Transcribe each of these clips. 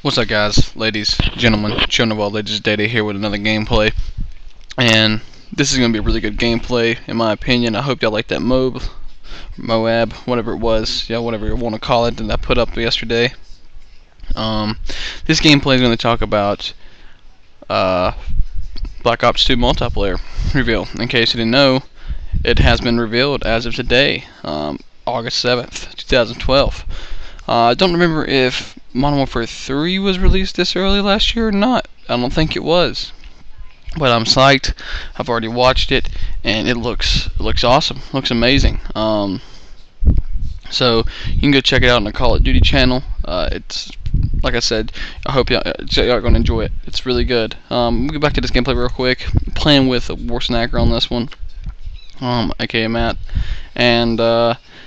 What's up, guys, ladies, gentlemen, children of Ball Legends, Data here with another gameplay, and this is going to be a really good gameplay, in my opinion. I hope y'all like that Moab, whatever it was, yeah, whatever you want to call it, that I put up yesterday. This gameplay is going to talk about Black Ops 2 multiplayer reveal. In case you didn't know, it has been revealed as of today, August 7th, 2012. I don't remember if Modern Warfare 3 was released this early last year or not. I don't think it was. But I'm psyched. I've already watched it, and it looks awesome. Looks amazing. So you can go check it out on the Call of Duty channel. It's, like I said, I hope y'all are going to enjoy it. It's really good. We'll get back to this gameplay real quick. I'm playing with War Snacker on this one, aka Matt, and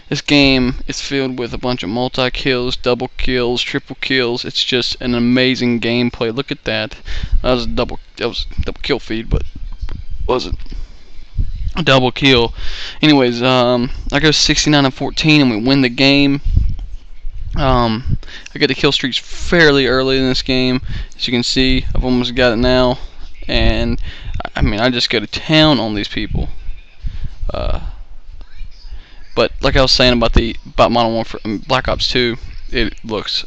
this game is filled with a bunch of multi-kills, double kills, triple kills. It's just an amazing gameplay. Look at that. That was a double kill feed, but wasn't a double kill. Anyways, I go 69-14 and we win the game. I get the kill streaks fairly early in this game. As you can see, I've almost got it now, and I mean, I just go to town on these people. But like I was saying about Modern Warfare, Black Ops 2, it looks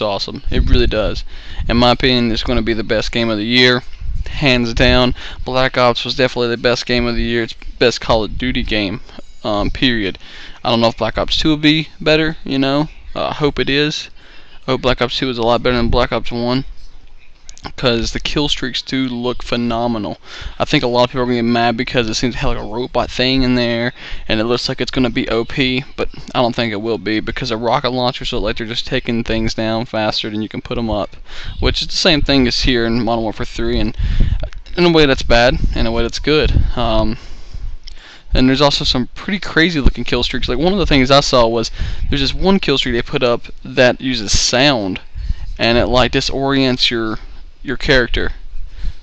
awesome. It really does. In my opinion, it's going to be the best game of the year, hands down. Black Ops was definitely the best game of the year. It's best Call of Duty game, period. I don't know if Black Ops 2 will be better. You know, I hope it is. I hope Black Ops 2 is a lot better than Black Ops 1, because the kill streaks do look phenomenal. I think a lot of people are going to get mad because it seems to have like a robot thing in there, and it looks like it's going to be OP, but I don't think it will be, because a rocket launcher, so like they're just taking things down faster than you can put them up, which is the same thing as here in Modern Warfare 3, and in a way that's bad, in a way that's good. And there's also some pretty crazy looking kill streaks. Like, one of the things I saw was there's this one kill streak they put up that uses sound, and it like disorients your character.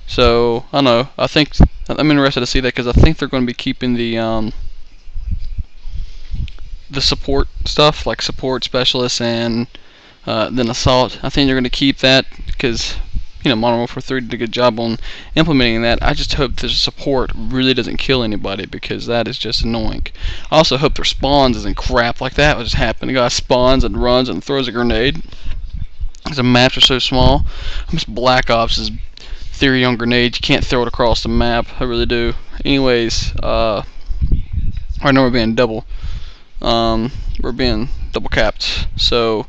So I don't know, I think I'm interested to see that, because I think they're going to be keeping the support stuff, like support specialists and then assault. I think they're going to keep that, because you know, Modern Warfare 3 did a good job on implementing that. I just hope the support really doesn't kill anybody, because that is just annoying. I also hope their spawns isn't crap like that, what just happened. The guy spawns and runs and throws a grenade. The maps are so small. It's Black Ops' theory on grenades. You can't throw it across the map. I really do. Anyways, I know we're being double. We're being double capped. So,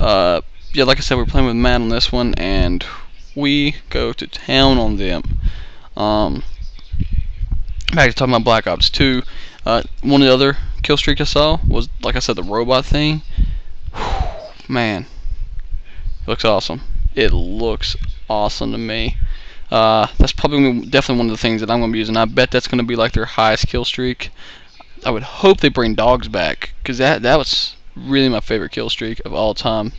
yeah, like I said, we're playing with Matt on this one, and we go to town on them. Back to talking about Black Ops 2. One of the other kill streaks I saw was, like I said, the robot thing. Whew, man. Looks awesome. It looks awesome to me. That's probably definitely one of the things that I'm going to be using. I bet that's going to be like their highest kill streak. I would hope they bring dogs back, because that was really my favorite kill streak of all time.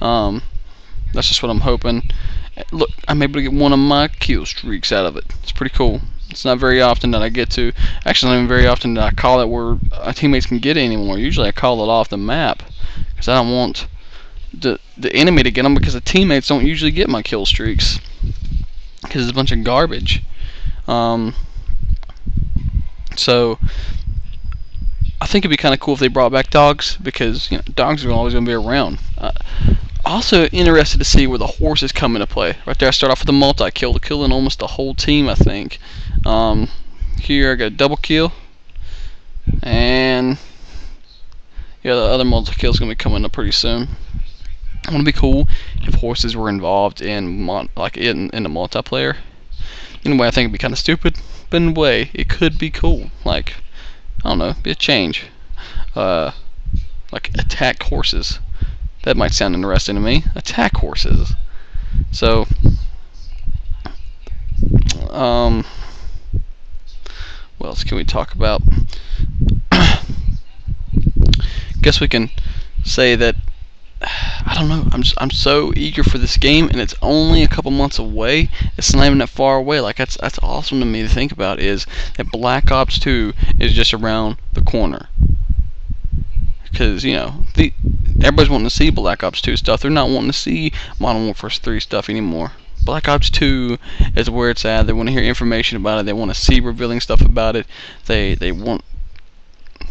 That's just what I'm hoping. Look, I'm able to get one of my kill streaks out of it. It's pretty cool. It's not very often that I get to. Actually, not even very often that I call it where teammates can get it anymore. Usually I call it off the map, because I don't want the enemy to get them, because the teammates don't usually get my kill streaks, because it's a bunch of garbage. So I think it'd be kind of cool if they brought back dogs, because you know, dogs are always going to be around. Also interested to see where the horses come into play. Right there, I start off with a multi-kill, killing almost the whole team, I think. Here I got a double kill, and yeah, the other multi-kill is going to be coming up pretty soon. Wouldn't it be cool if horses were involved in the multiplayer? In a way, I think it'd be kind of stupid, but in a way, it could be cool. Like, I don't know, be a change. Like, attack horses. That might sound interesting to me. Attack horses. So, what else can we talk about? Guess we can say that. I don't know. I'm so eager for this game, and it's only a couple months away. It's not even that far away. Like, that's awesome to me to think about, is that Black Ops 2 is just around the corner. Because you know, the everybody's wanting to see Black Ops 2 stuff. They're not wanting to see Modern Warfare 3 stuff anymore. Black Ops 2 is where it's at. They want to hear information about it. They want to see revealing stuff about it. They want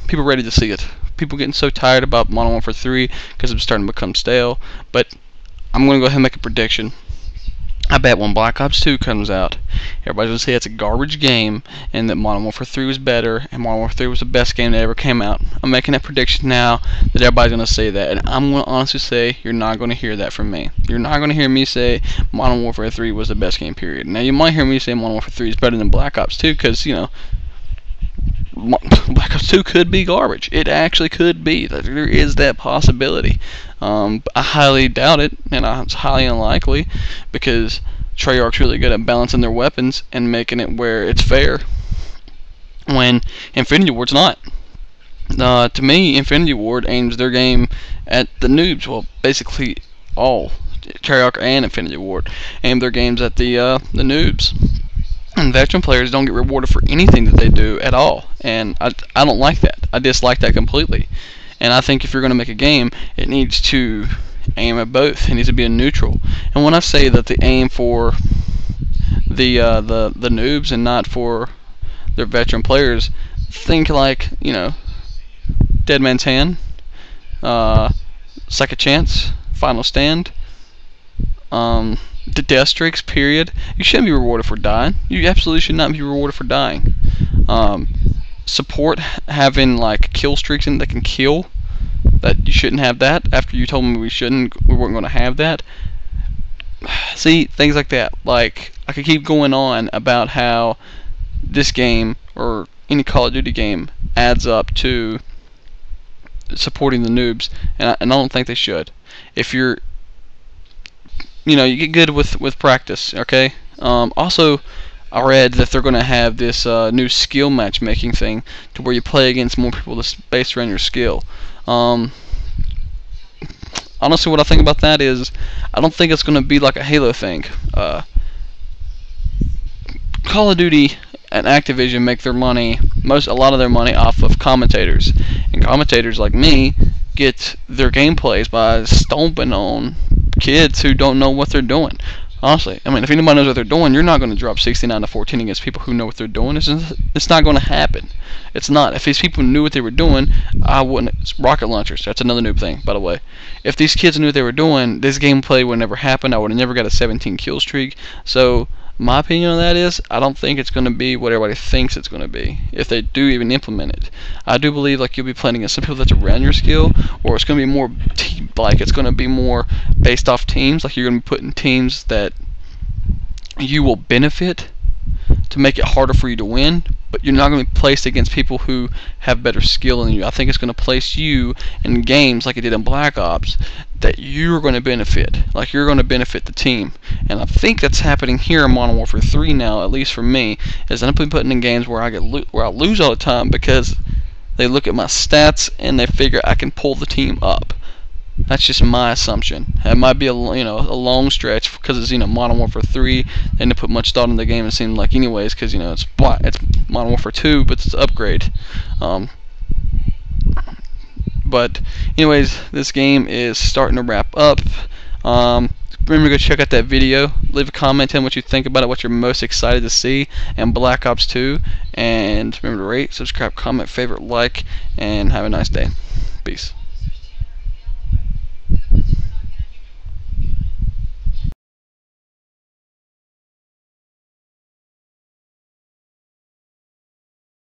people ready to see it. People getting so tired about Modern Warfare 3 because it's starting to become stale. But I'm going to go ahead and make a prediction. I bet when Black Ops 2 comes out, everybody's going to say it's a garbage game and that Modern Warfare 3 was better and Modern Warfare 3 was the best game that ever came out. I'm making that prediction now that everybody's going to say that, and I'm going to honestly say you're not going to hear that from me. You're not going to hear me say Modern Warfare 3 was the best game, period. Now, you might hear me say Modern Warfare 3 is better than Black Ops 2 because, you know, Black Ops 2 could be garbage. It actually could be. There is that possibility. I highly doubt it, and it's highly unlikely because Treyarch's really good at balancing their weapons and making it where it's fair, when Infinity Ward's not. To me, Infinity Ward aims their game at the noobs. Well, basically all Treyarch and Infinity Ward aim their games at the noobs. And veteran players don't get rewarded for anything that they do at all, and I don't like that. I dislike that completely. And I think if you're going to make a game, it needs to aim at both. It needs to be a neutral. And when I say that they aim for the noobs and not for their veteran players, think like, you know, Dead Man's Hand, Second Chance, Final Stand, the death streaks, period. You shouldn't be rewarded for dying. You absolutely should not be rewarded for dying. Support having like kill streaks in that can kill, that you shouldn't have that. After you told me we weren't going to have that. See, things like that. Like, I could keep going on about how this game or any Call of Duty game adds up to supporting the noobs, and I don't think they should. If you're, you know, you get good with practice, okay? Also, I read that they're going to have this new skill matchmaking thing to where you play against more people based around your skill. Honestly, what I think about that is I don't think it's going to be like a Halo thing. Call of Duty and Activision make their money, a lot of their money, off of commentators. And commentators like me get their gameplays by stomping on kids who don't know what they're doing. Honestly, I mean, if anybody knows what they're doing, you're not going to drop 69 to 14 against people who know what they're doing. It's not going to happen. It's not. If these people knew what they were doing, I wouldn't. It's rocket launchers. That's another noob thing, by the way. If these kids knew what they were doing, this gameplay would never happen. I would have never got a 17 kill streak. So my opinion on that is, I don't think it's going to be what everybody thinks it's going to be, if they do even implement it. I do believe, like, you'll be playing against some people that's around your skill, or it's going to be more team, like, it's going to be more based off teams. Like, you're going to be putting teams that you will benefit to make it harder for you to win, but you're not going to be placed against people who have better skill than you. I think it's going to place you in games like it did in Black Ops that you're going to benefit. Like, you're going to benefit the team. And I think that's happening here in Modern Warfare 3 now, at least for me, is I've been putting in games where I lose all the time because they look at my stats and they figure I can pull the team up. That's just my assumption. It might be a long stretch because it's, you know, Modern Warfare 3. They didn't put much thought in the game, it seemed like, anyways, because, you know, it's Modern Warfare 2, but it's an upgrade. But anyways, this game is starting to wrap up. Remember to go check out that video. Leave a comment, tell me what you think about it, what you're most excited to see, and Black Ops 2. And remember to rate, subscribe, comment, favorite, like, and have a nice day. Peace.